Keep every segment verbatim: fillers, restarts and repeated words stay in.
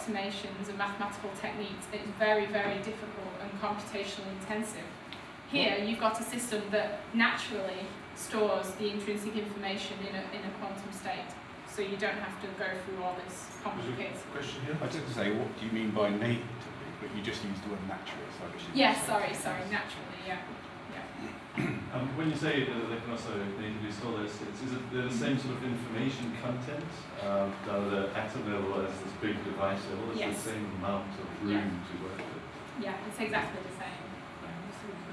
approximations and mathematical techniques, it's very, very difficult and computationally intensive. Here, you've got a system that naturally stores the intrinsic information in a, in a quantum state, so you don't have to go through all this complicated... Question here? I was going to say, what do you mean by native? But you just used the word natural, so I should... Yes, sorry, sorry, naturally, yeah. yeah. Um, when you say that they can also natively store this, it's, is it the same sort of information content um, down the atom level as this big device level? It's yes. the same amount of room yeah. to work with? Yeah, it's exactly the same.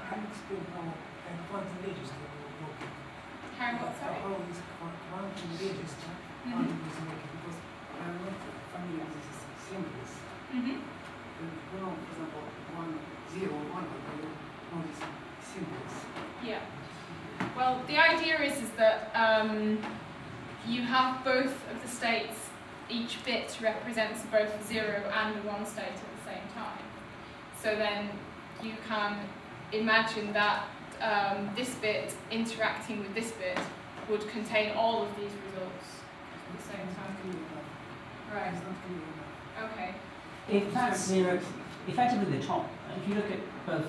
Can you explain how quantum register will work? How what, sorry? How is quantum register mm-hmm. working? Because I'm not familiar with symbols. Mm-hmm. You know, for example, one, zero, one, you know these symbols. Yeah. Well, the idea is, is that um, you have both of the states, each bit represents both zero and one state at the same time. So then you can imagine that um, this bit interacting with this bit would contain all of these results at the same time. Right. Okay. If that's zero, effectively the top, if you look at both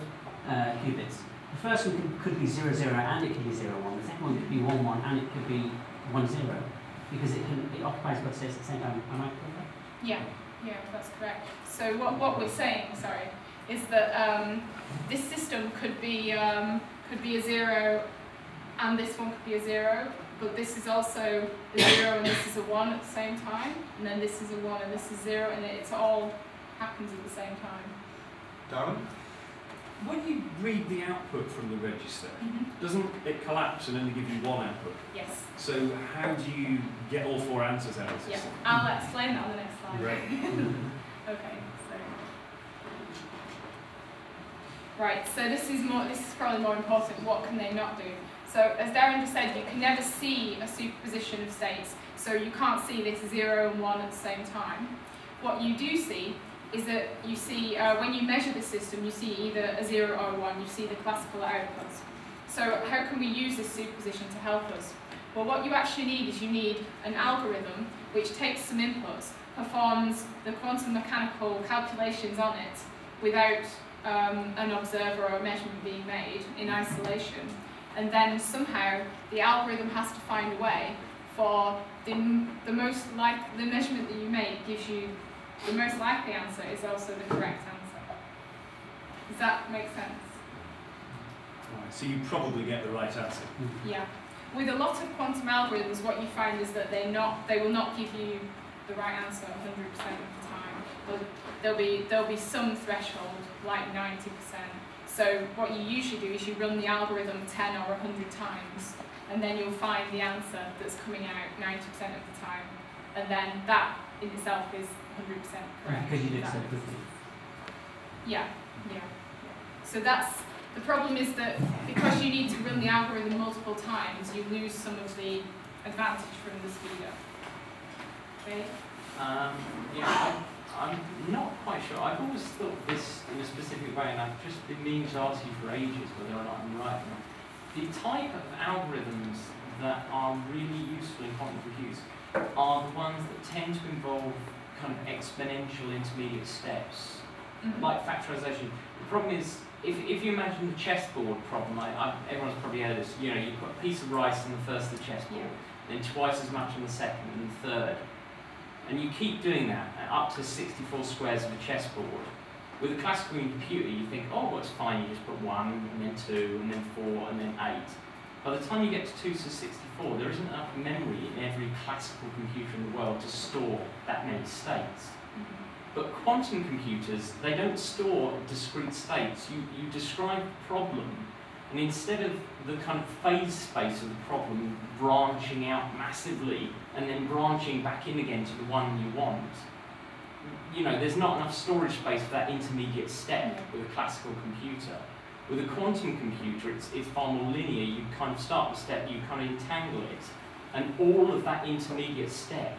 uh, qubits, the first one could, could be zero, zero, and it could be zero, one. The second one could be one, one, and it could be one, zero, because it, can, it occupies both states at the same time. Am I correct? Yeah, yeah, that's correct. So what, what we're saying, sorry, is that um, this system could be um, could be a zero, and this one could be a zero, but this is also a zero and this is a one at the same time, and then this is a one and this is zero, and it all happens at the same time. Darren, when you read the output from the register, mm-hmm. doesn't it collapse and only give you one output? Yes. So how do you get all four answers out of the system? Yeah, I'll explain that on the next slide. Right. Okay. Right, so this is more. This is probably more important. What can they not do? So, as Darren just said, you can never see a superposition of states. So you can't see this zero and one at the same time. What you do see is that you see uh, when you measure the system, you see either a zero or a one. You see the classical outputs. So how can we use this superposition to help us? Well, what you actually need is you need an algorithm which takes some inputs, performs the quantum mechanical calculations on it without Um, an observer or a measurement being made in isolation, and then somehow the algorithm has to find a way for the, the most like the measurement that you make gives you the most likely answer is also the correct answer. Does that make sense? Right, so you probably get the right answer. Yeah. With a lot of quantum algorithms, what you find is that they not they will not give you the right answer one hundred percent of the time. But there'll be there'll be some threshold, like ninety percent. So what you usually do is you run the algorithm ten or a hundred times, and then you'll find the answer that's coming out ninety percent of the time. And then that in itself is one hundred percent correct. Because you did so quickly. Yeah, yeah. So that's, the problem is that because you need to run the algorithm multiple times, you lose some of the advantage from the speed-up. Okay? Um, yeah. I'm not quite sure. I've always thought this in a specific way, and I've just been meaning to ask you for ages whether or not I'm right or not. The type of algorithms that are really useful in quantum computers are the ones that tend to involve kind of exponential intermediate steps, mm-hmm. like factorization. The problem is, if, if you imagine the chessboard problem, I, I, everyone's probably heard this, you know, you put a piece of rice in the first of the chessboard, yeah. then twice as much in the second and the third. And you keep doing that up to sixty-four squares of a chessboard. With a classical computer, you think, oh, well, it's fine, you just put one, and then two, and then four, and then eight. By the time you get to two to sixty-four, there isn't enough memory in every classical computer in the world to store that many states. Mm-hmm. But quantum computers, they don't store discrete states. You, you describe the problem, and instead of the kind of phase space of the problem branching out massively and then branching back in again to the one you want, you know, there's not enough storage space for that intermediate step with a classical computer. With a quantum computer, it's, it's far more linear. You kind of start the step, you kind of entangle it, and all of that intermediate step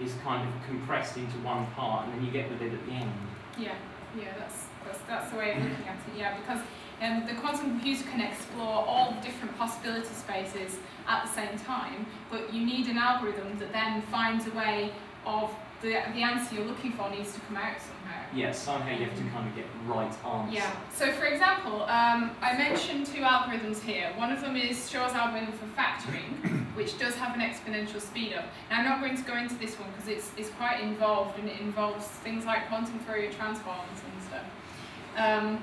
is kind of compressed into one part, and then you get the bit at the end. Yeah, yeah, that's, that's, that's the way of looking at it, yeah, because Um, the quantum computer can explore all the different possibility spaces at the same time, but you need an algorithm that then finds a way of the, the answer you're looking for needs to come out somehow. Yeah, somehow you have to kind of get the right answer. Yeah, so for example, um, I mentioned two algorithms here. One of them is Shor's algorithm for factoring, which does have an exponential speedup. Now, I'm not going to go into this one because it's, it's quite involved, and it involves things like quantum Fourier transforms and stuff. Um,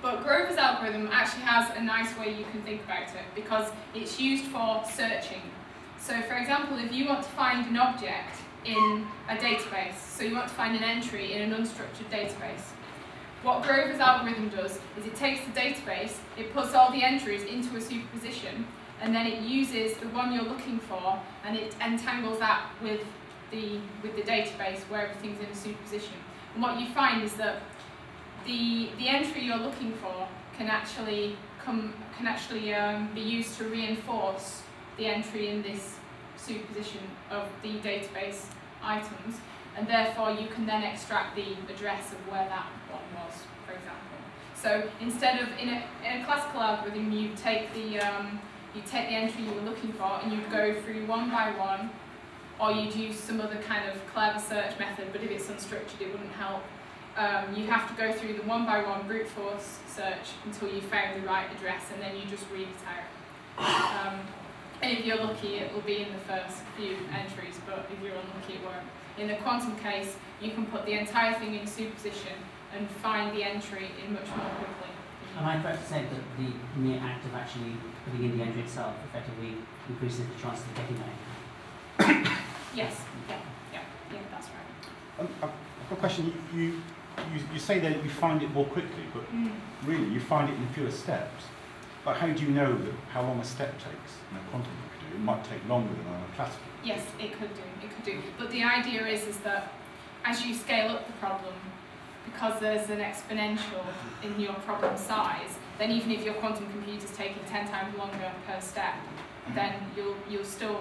but Grover's algorithm actually has a nice way you can think about it, because it's used for searching. So for example, if you want to find an object in a database, so you want to find an entry in an unstructured database, what Grover's algorithm does is it takes the database, it puts all the entries into a superposition, and then it uses the one you're looking for, and it entangles that with the, with the database where everything's in a superposition. And what you find is that the, the entry you're looking for can actually, come, can actually um, be used to reinforce the entry in this superposition of the database items, and therefore you can then extract the address of where that one was, for example. So instead of, in a, in a classical algorithm, you take the, um, you take the entry you were looking for and you'd go through one by one, or you'd use some other kind of clever search method, but if it's unstructured it wouldn't help. Um, you have to go through the one by one brute force search until you found the right address, and then you just read it out. Um, And if you're lucky, it will be in the first few entries, but if you're unlucky, it won't. In the quantum case, you can put the entire thing in superposition and find the entry in much more quickly. Am I correct to say that the mere act of actually putting in the entry itself effectively increases the chance of getting that? Yes. Yeah. Yeah. Yeah. That's right. Um, I've got a question. You, you you say that you find it more quickly, but mm. really you find it in fewer steps. But how do you know that how long a step takes in a quantum computer? It might take longer than on a classical. Yes, it could do. It could do. But the idea is is that as you scale up the problem, because there's an exponential in your problem size, then even if your quantum computer's taking ten times longer per step, then you'll you'll still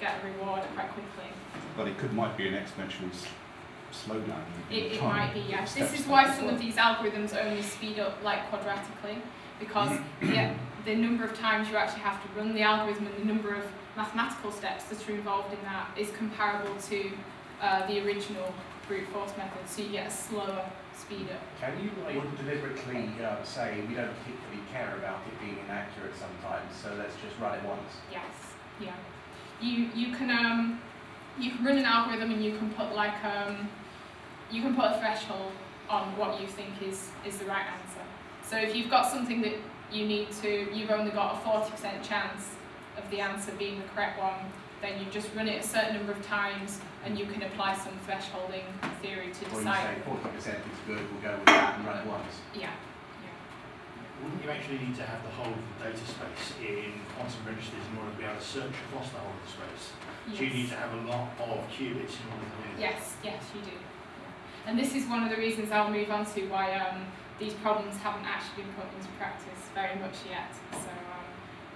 get a reward quite quickly. But it could might be an exponential slowdown. It, it might be. Yes. This is why some of these algorithms only speed up like quadratically. Because the, the number of times you actually have to run the algorithm and the number of mathematical steps that are involved in that is comparable to uh, the original brute force method, so you get a slower speed up. Can you like, deliberately uh, say we don't particularly care about it being inaccurate sometimes, so let's just run it once? Yes, yeah. You you can um you can run an algorithm and you can put like um you can put a threshold on what you think is is the right answer. So if you've got something that you need to, you've only got a forty percent chance of the answer being the correct one, then you just run it a certain number of times and you can apply some thresholding theory to decide. Or you say forty percent is good, we'll go with that and run it once. Yeah. Yeah. Wouldn't you actually need to have the whole of the data space in quantum registers in order to be able to search across the whole of the space? Yes. So you need to have a lot of qubits in order to do that? Yes, yes you do. Yeah. And this is one of the reasons I'll move on to why um, these problems haven't actually been put into practice very much yet. So um,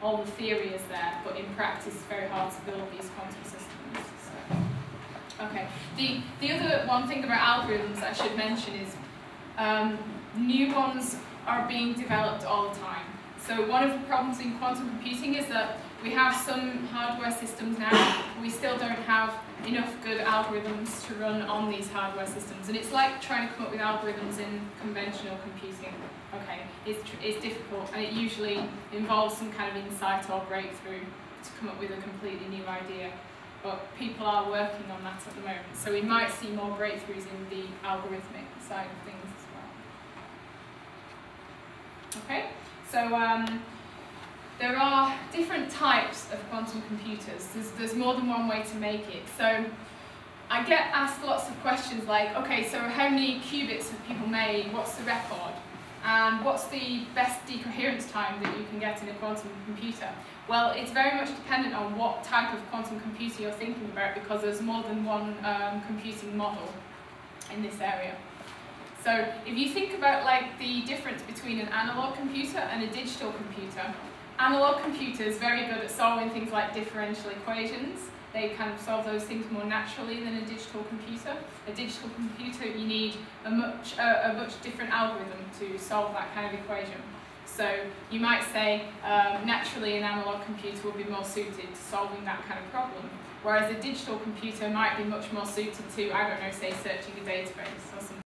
all the theory is there, but in practice it's very hard to build these quantum systems. So. Okay. The, the other one thing about algorithms I should mention is um, new ones are being developed all the time. So one of the problems in quantum computing is that we have some hardware systems now, but we still don't have enough good algorithms to run on these hardware systems. And it's like trying to come up with algorithms in conventional computing. Okay, it's, tr it's difficult, and it usually involves some kind of insight or breakthrough to come up with a completely new idea. But people are working on that at the moment, so we might see more breakthroughs in the algorithmic side of things as well. Okay, so um, there are different types of quantum computers. There's, there's more than one way to make it. So I get asked lots of questions like, okay, so how many qubits have people made? What's the record? And what's the best decoherence time that you can get in a quantum computer? Well, it's very much dependent on what type of quantum computer you're thinking about, because there's more than one um, computing model in this area. So if you think about like the difference between an analog computer and a digital computer, analog computers are very good at solving things like differential equations. They kind of solve those things more naturally than a digital computer. A digital computer, you need a much, uh, a much different algorithm to solve that kind of equation. So you might say um, naturally an analog computer will be more suited to solving that kind of problem. whereas a digital computer might be much more suited to, I don't know, say searching a database or something.